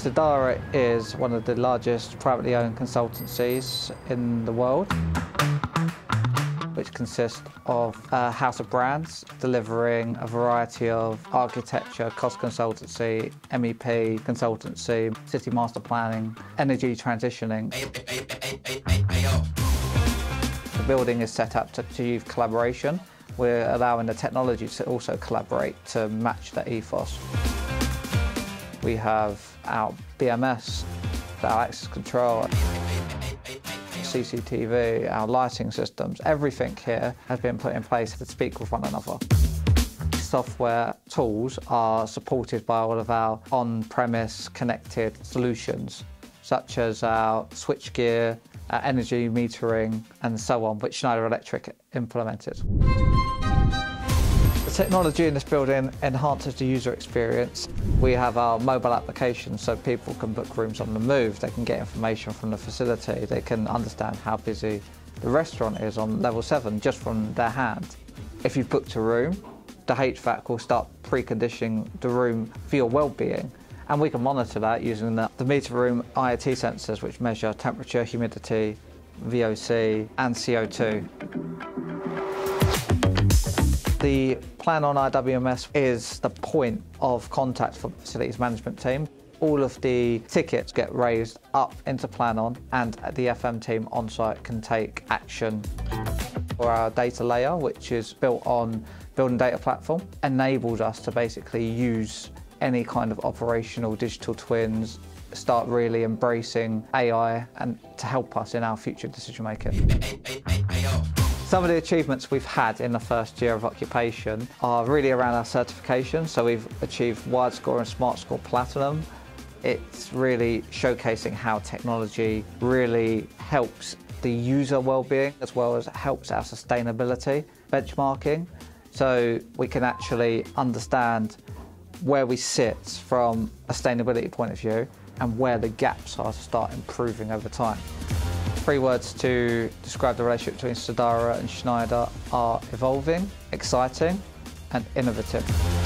Sidara is one of the largest privately owned consultancies in the world, which consists of a house of brands delivering a variety of architecture, cost consultancy, MEP consultancy, city master planning, energy transitioning. The building is set up to youth collaboration. We're allowing the technology to also collaborate to match that ethos. We have our BMS, our access control, CCTV, our lighting systems, everything here has been put in place to speak with one another. Software tools are supported by all of our on-premise connected solutions, such as our switchgear, our energy metering, and so on, which Schneider Electric implemented. The technology in this building enhances the user experience. We have our mobile application so people can book rooms on the move, they can get information from the facility, they can understand how busy the restaurant is on level 7 just from their hand. If you've booked a room, the HVAC will start preconditioning the room for your well-being, and we can monitor that using the meter room IoT sensors, which measure temperature, humidity, VOC and CO2. The PlanOn IWMS is the point of contact for the facilities management team. All of the tickets get raised up into PlanOn, and the FM team on site can take action. Our data layer, which is built on building data platform, enables us to basically use any kind of operational digital twins, start really embracing AI and to help us in our future decision making. Some of the achievements we've had in the first year of occupation are really around our certification. So we've achieved WiredScore and SmartScore Platinum. It's really showcasing how technology really helps the user well-being as well as helps our sustainability benchmarking. So we can actually understand where we sit from a sustainability point of view and where the gaps are to start improving over time. Three words to describe the relationship between Sidara and Schneider are evolving, exciting and innovative.